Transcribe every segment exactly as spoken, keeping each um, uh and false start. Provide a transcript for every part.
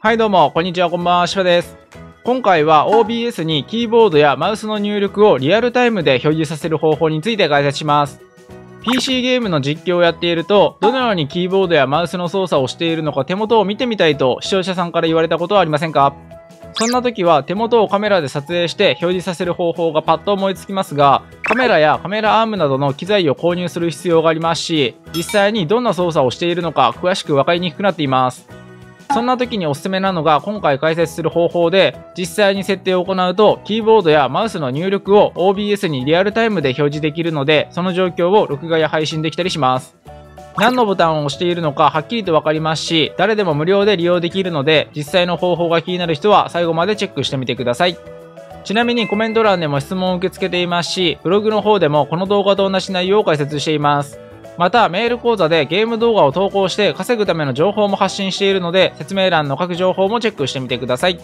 はいどうも、こんにちは、こんばんは、しばです。今回は オービーエス にキーボードやマウスの入力をリアルタイムで表示させる方法について解説します。ピーシー ゲームの実況をやっていると、どのようにキーボードやマウスの操作をしているのか手元を見てみたいと視聴者さんから言われたことはありませんか？そんな時は手元をカメラで撮影して表示させる方法がパッと思いつきますが、カメラやカメラアームなどの機材を購入する必要がありますし、実際にどんな操作をしているのか詳しく分かりにくくなっています。そんな時におすすめなのが今回解説する方法で、実際に設定を行うとキーボードやマウスの入力を オービーエス にリアルタイムで表示できるので、その状況を録画や配信できたりします。何のボタンを押しているのかはっきりと分かりますし、誰でも無料で利用できるので、実際の方法が気になる人は最後までチェックしてみてください。ちなみにコメント欄でも質問を受け付けていますし、ブログの方でもこの動画と同じ内容を解説しています。またメール講座でゲーム動画を投稿して稼ぐための情報も発信しているので、説明欄の各情報もチェックしてみてください。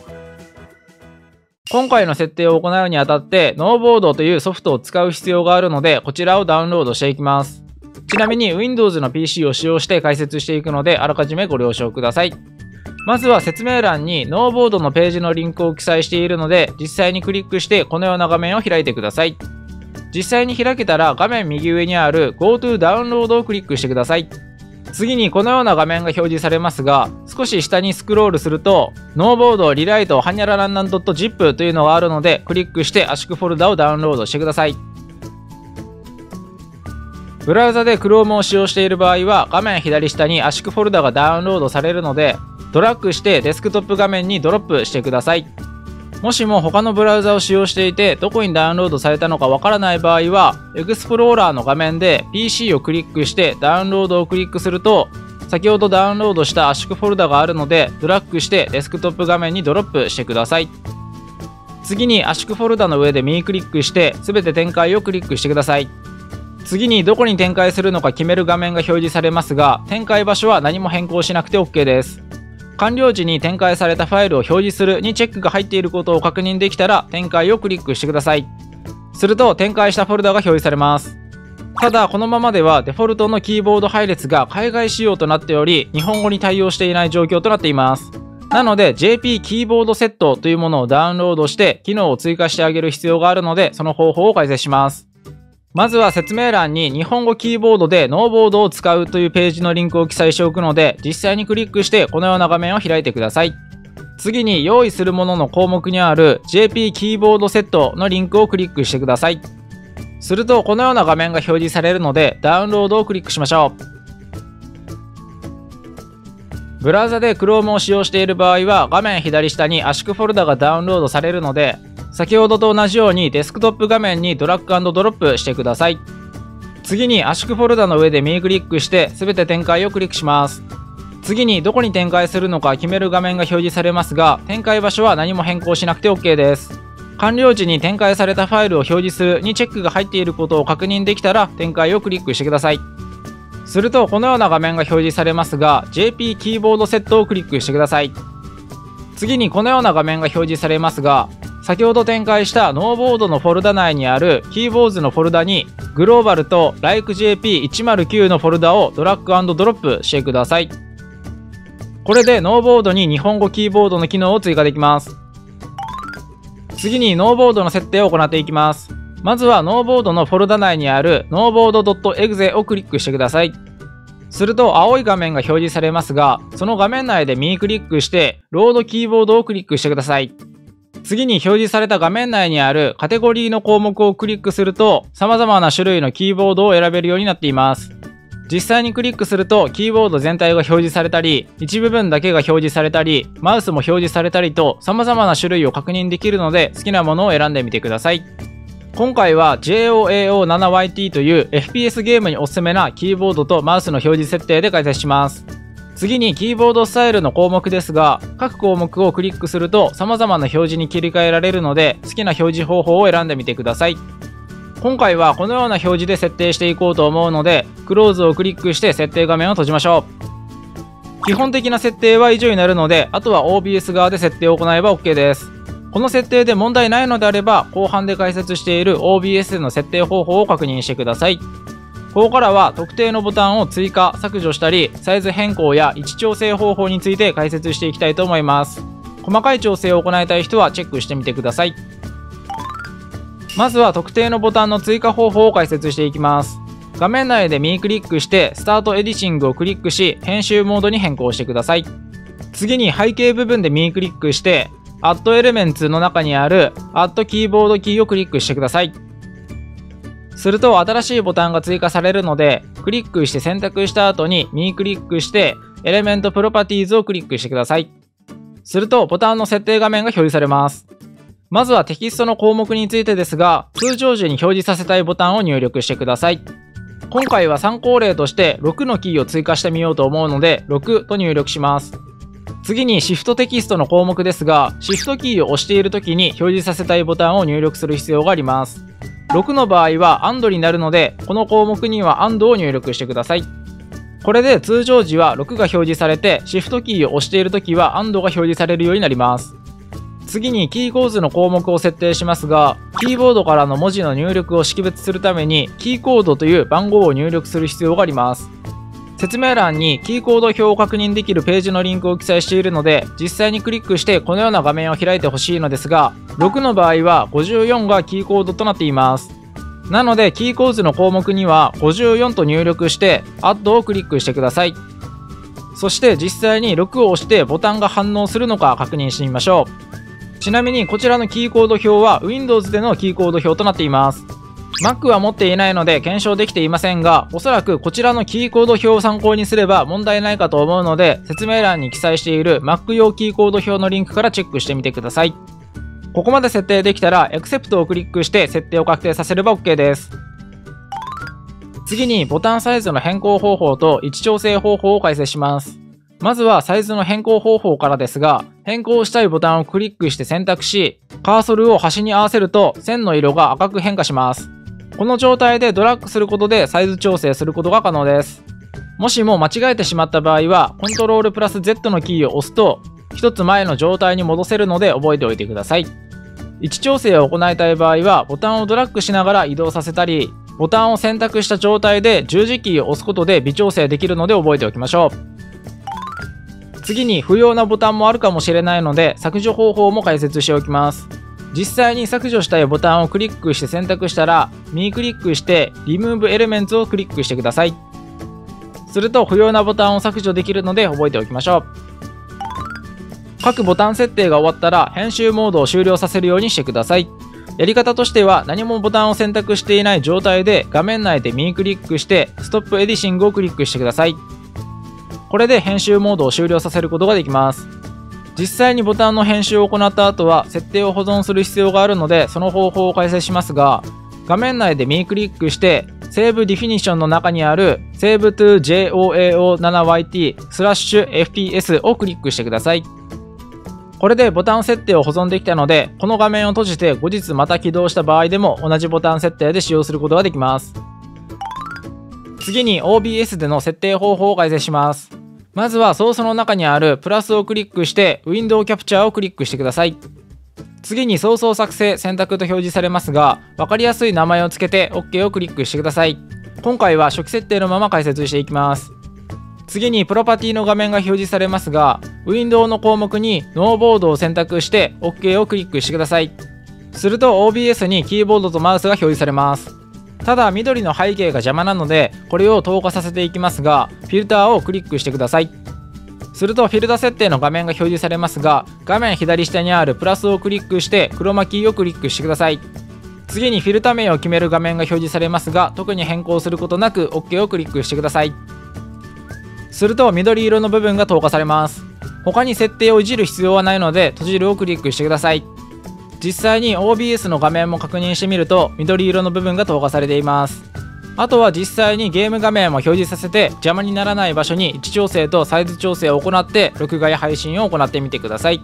今回の設定を行うにあたって Noh Board というソフトを使う必要があるので、こちらをダウンロードしていきます。ちなみに Windows の ピーシー を使用して解説していくので、あらかじめご了承ください。まずは説明欄に Noh Board のページのリンクを記載しているので、実際にクリックしてこのような画面を開いてください。実際に開けたら画面右上にある Go to Download をクリックしてください。次にこのような画面が表示されますが、少し下にスクロールすると Noh Board リライトはにゃららんなん .zip というのがあるので、クリックして圧縮フォルダをダウンロードしてください。ブラウザで Chrome を使用している場合は画面左下に圧縮フォルダがダウンロードされるので、ドラッグしてデスクトップ画面にドロップしてください。もしも他のブラウザを使用していてどこにダウンロードされたのかわからない場合は、エクスプローラーの画面で ピーシー をクリックしてダウンロードをクリックすると、先ほどダウンロードした圧縮フォルダがあるので、ドラッグしてデスクトップ画面にドロップしてください。次に圧縮フォルダの上で右クリックして全て展開をクリックしてください。次にどこに展開するのか決める画面が表示されますが、展開場所は何も変更しなくて OK です。完了時に展開されたファイルを表示するにチェックが入っていることを確認できたら展開をクリックしてください。すると展開したフォルダが表示されます。ただこのままではデフォルトのキーボード配列が海外仕様となっており、日本語に対応していない状況となっています。なので ジェーピー キーボードセットというものをダウンロードして機能を追加してあげる必要があるので、その方法を解説します。まずは説明欄に日本語キーボードで Noh Board を使うというページのリンクを記載しておくので、実際にクリックしてこのような画面を開いてください。次に用意するものの項目にある ジェーピー キーボードセットのリンクをクリックしてください。するとこのような画面が表示されるので、ダウンロードをクリックしましょう。ブラウザで Chrome を使用している場合は画面左下に圧縮フォルダがダウンロードされるので、先ほどと同じようにデスクトップ画面にドラッグ&ドロップしてください。次に圧縮フォルダの上で右クリックして全て展開をクリックします。次にどこに展開するのか決める画面が表示されますが、展開場所は何も変更しなくて OK です。完了時に展開されたファイルを表示するにチェックが入っていることを確認できたら展開をクリックしてください。するとこのような画面が表示されますが、 ジェーピー キーボードセットをクリックしてください。次にこのような画面が表示されますが、先ほど展開した Noh Board のフォルダ内にあるキーボードのフォルダにグローバルと ライクジェーピーいちまるきゅう のフォルダをドラッグ&ドロップしてください。これで Noh Board に日本語キーボードの機能を追加できます。次に Noh Board の設定を行っていきます。まずは Noh Board のフォルダ内にある ノーボードドットエグゼ をクリックしてください。すると青い画面が表示されますが、その画面内で右クリックしてロードキーボードをクリックしてください。次に表示された画面内にあるカテゴリーの項目をクリックすると、様々な種類のキーボードを選べるようになっています。実際にクリックするとキーボード全体が表示されたり、一部分だけが表示されたり、マウスも表示されたりと様々な種類を確認できるので、好きなものを選んでみてください。今回は ジェイオーエーオーセブンワイティー という エフピーエス ゲームにおすすめなキーボードとマウスの表示設定で解説します。次にキーボードスタイルの項目ですが、各項目をクリックすると様々な表示に切り替えられるので、好きな表示方法を選んでみてください。今回はこのような表示で設定していこうと思うので、クローズをクリックして設定画面を閉じましょう。基本的な設定は以上になるので、あとは オービーエス 側で設定を行えば OK です。この設定で問題ないのであれば、後半で解説している オービーエス の設定方法を確認してください。ここからは特定のボタンを追加、削除したり、サイズ変更や位置調整方法について解説していきたいと思います。細かい調整を行いたい人はチェックしてみてください。まずは特定のボタンの追加方法を解説していきます。画面内で右クリックしてスタートエディティングをクリックし、編集モードに変更してください。次に背景部分で右クリックして、Add Elements の中にある Add Keyboard キーをクリックしてください。すると新しいボタンが追加されるので、クリックして選択した後に右クリックしてエレメントプロパティーズをクリックしてください。するとボタンの設定画面が表示されます。まずはテキストの項目についてですが、通常時に表示させたいボタンを入力してください。今回は参考例としてろくのキーを追加してみようと思うので、ろくと入力します。次にシフトテキストの項目ですが、シフトキーを押している時に表示させたいボタンを入力する必要があります。ろくの場合は アンド になるので、この項目には アンド を入力してください。これで通常時はろくが表示されて、シフトキーを押している時は アンド が表示されるようになります。次にキー構図の項目を設定しますが、キーボードからの文字の入力を識別するためにキーコードという番号を入力する必要があります。説明欄にキーコード表を確認できるページのリンクを記載しているので、実際にクリックしてこのような画面を開いてほしいのですが、ろくの場合はごじゅうよんがキーコードとなっています。なのでキー構図の項目にはごじゅうよんと入力してAddをクリックしてください。そして実際にろくを押してボタンが反応するのか確認してみましょう。ちなみにこちらのキーコード表は Windows でのキーコード表となっています。Mac は持っていないので検証できていませんが、おそらくこちらのキーコード表を参考にすれば問題ないかと思うので、説明欄に記載している Mac 用キーコード表のリンクからチェックしてみてください。ここまで設定できたら Accept をクリックして設定を確定させれば OK です。次にボタンサイズの変更方法と位置調整方法を解説します。まずはサイズの変更方法からですが、変更したいボタンをクリックして選択し、カーソルを端に合わせると線の色が赤く変化します。この状態でドラッグすることでサイズ調整することが可能です。もしも間違えてしまった場合は、Ctrl プラス Z のキーを押すと、ひとつ前の状態に戻せるので覚えておいてください。位置調整を行いたい場合は、ボタンをドラッグしながら移動させたり、ボタンを選択した状態で十字キーを押すことで微調整できるので覚えておきましょう。次に不要なボタンもあるかもしれないので、削除方法も解説しておきます。実際に削除したいボタンをクリックして選択したら、右クリックしてRemove Elementsをクリックしてください。すると不要なボタンを削除できるので覚えておきましょう。各ボタン設定が終わったら編集モードを終了させるようにしてください。やり方としては何もボタンを選択していない状態で画面内で右クリックしてStop Editingをクリックしてください。これで編集モードを終了させることができます。実際にボタンの編集を行った後は設定を保存する必要があるので、その方法を解説しますが、画面内で右クリックして、Save Definition の中にある Save to ジェイオーエーオーセブンワイティー スラッシュ エフピーエス をクリックしてください。これでボタン設定を保存できたので、この画面を閉じて後日また起動した場合でも同じボタン設定で使用することができます。次に オービーエス での設定方法を解説します。まずはソースの中にあるプラスをクリックしてウィンドウキャプチャーをクリックしてください。次にソースを作成、選択と表示されますが、分かりやすい名前をつけて OK をクリックしてください。今回は初期設定のまま解説していきます。次にプロパティの画面が表示されますが、ウィンドウの項目に Noh Board を選択して OK をクリックしてください。すると オービーエス にキーボードとマウスが表示されます。ただ緑の背景が邪魔なのでこれを透過させていきますが、フィルターをクリックしてください。するとフィルタ設定の画面が表示されますが、画面左下にあるプラスをクリックしてクロマキーをクリックしてください。次にフィルタ名を決める画面が表示されますが、特に変更することなく OK をクリックしてください。すると緑色の部分が透過されます。他に設定をいじる必要はないので閉じるをクリックしてください。実際に オービーエス の画面も確認してみると緑色の部分が透過されています。あとは実際にゲーム画面も表示させて、邪魔にならない場所に位置調整とサイズ調整を行って録画や配信を行ってみてください。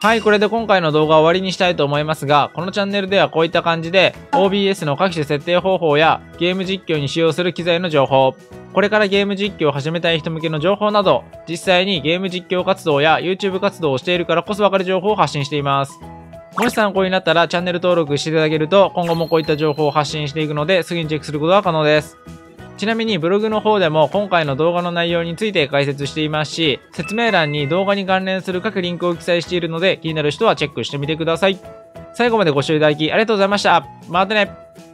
はい、これで今回の動画を終わりにしたいと思いますが、このチャンネルではこういった感じで オービーエス の各種設定方法やゲーム実況に使用する機材の情報、これからゲーム実況を始めたい人向けの情報など、実際にゲーム実況活動や YouTube 活動をしているからこそわかる情報を発信しています。もし参考になったらチャンネル登録していただけると、今後もこういった情報を発信していくので、すぐにチェックすることが可能です。ちなみにブログの方でも今回の動画の内容について解説していますし、説明欄に動画に関連する各リンクを記載しているので、気になる人はチェックしてみてください。最後までご視聴いただきありがとうございました。またね。